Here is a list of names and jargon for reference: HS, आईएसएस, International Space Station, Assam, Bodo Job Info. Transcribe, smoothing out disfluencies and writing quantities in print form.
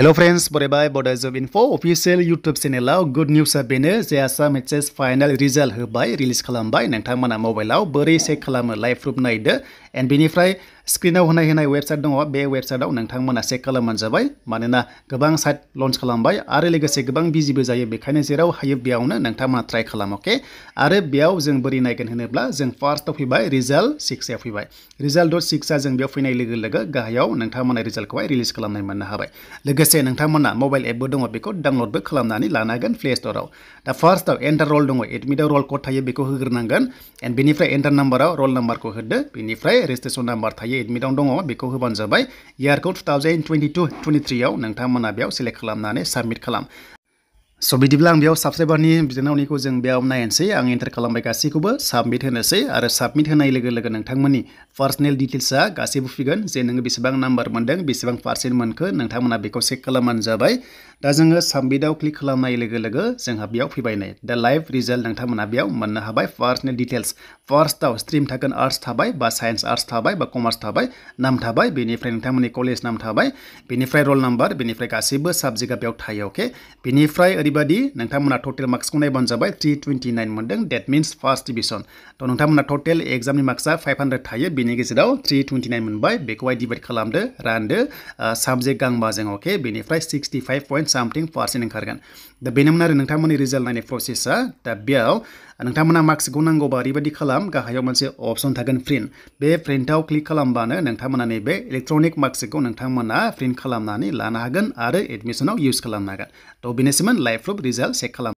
Hello friends, bye Bodo Job Info official YouTube channel aw good news a bene je Assam HS final result hobai release kalambai nangthamana mobile aw bore check kalamo live proof naide and binifrai screen aw honai website dongo be website aw nangthamana check kalamman jabai manena gobang site launch kalambai are legase gobang busy bo jaye bekaine jeraw hayo beawna nangthamana try kalam okay are beaw jeng bori naigen honebla jeng first aw hobai result 6 aw hobai result dot 6 a jeng beaw feinai logo logo gahayaw nangthamana result khawai release kalamnai manna habai legase नोंथांमोना mobile app बो दङ बेखौ download बो खालामनानै लानांगोन play स्टोराव दा फार्स्टआव एन्टार रोल दङ एडमिट रोल कोड थायो बेखौ होग्रोनांगोन एन्ड बेनिफ्राय एन्टार नम्बराव रोल नम्बरखौ होदो बेनिफ्राय रेजिस्ट्रेशन नम्बर थायो एडमिटआव दङ बेखौ होबानो जाबाय इयारखौ 2022 23 आव नोंथांमोना बेयाव सिलेक्ट खालामनानै सबमिट खालाम सो बिदिब्ला आं बेयाव सब्सक्राइबारनि बिजोंनावनिखौ जों बेयाव नायनोसै आं एन्टार खालामबाय गासैखौबो सबमिट होनोसै आरो सबमिट होनाय लोगो लोगो नोंथांमोननि पर्सनेल डिटेल्सआ गासैबो फैगोन जे नों बेसेबां नम्बर मोनदों बेसेबां परसेंट मोनखो नोंथांमोना बेखौ चेक खालामनानै जाबाय दा जोङो सबमिटआव क्लिक खालामनाय लोगो लोगो जोंहा बेयाव फैबाय नै दा लाइभ रिजल्ट नोंथांमोना बेयाव मोननो हाबाय पर्सनेल डिटेल्स फार्स्टआव स्ट्रीम थागोन आर्ट्स थाबाय बा साइंस आर्ट्स थाबाय बा कमार्स थाबाय नाम थाबाय बेनिफ्राय नोंथांमोननि कलेज नाम थाबाय बेनिफ्राय रोल नम्बर बेनिफ्राय गासैबो साबजेक्टआ बेयाव थायो ओके बेनिफ्राय बदि नोंथांमोना टोटल मार्क्सखौ नायबानो जाबाय 329 मोनदों दैट मींस फर्स्ट डिवीजन तो नोंथांमोना टोटल एग्जामनि मार्क्सआ 500 थायो बेनि गेजेराव 329 मोनबाय बेखौहाय डिवाइड खालामदो रानदो सब्जेक्ट गांबाजों ओके बेनिफ्राय 65 पॉइंट समथिंग परसेंट ओंखारगोन दा बेनोमोन आरो नोंथांमोननि रिजल्ट नायनाय प्रोसेसआ दा बेयाव नोंथांमोना मार्क्सखौ नांगौबा ओरैबायदि खालाम गाहायाव मोनसे अपशन थागोन प्रिन्ट बे प्रिन्टआव क्लिक खालामबानो नोंथांमोना नैबे इलेक्ट्रनिक मार्क्सखौ नोंथांमोना प्रिन्ट खालामनानै लानो हागोन आरो एडमिशनाव इउज खालामनो हागोन तो बेनोसैमोन लाइभ प्रूफ रिजल्ट चेक खालाम